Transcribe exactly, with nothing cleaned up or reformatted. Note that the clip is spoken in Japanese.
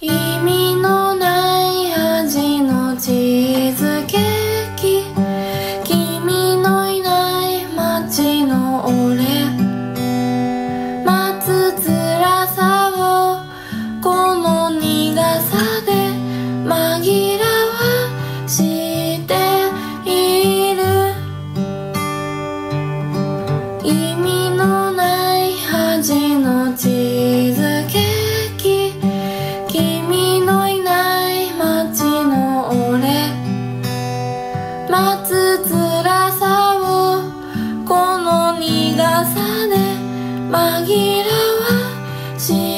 意味のない味のチーズケーキ、君のいない街の俺、待つ辛さをこの苦さで紛らわしている。意味のない味のチーズケーキ、待つ辛さをこの苦さで紛らわし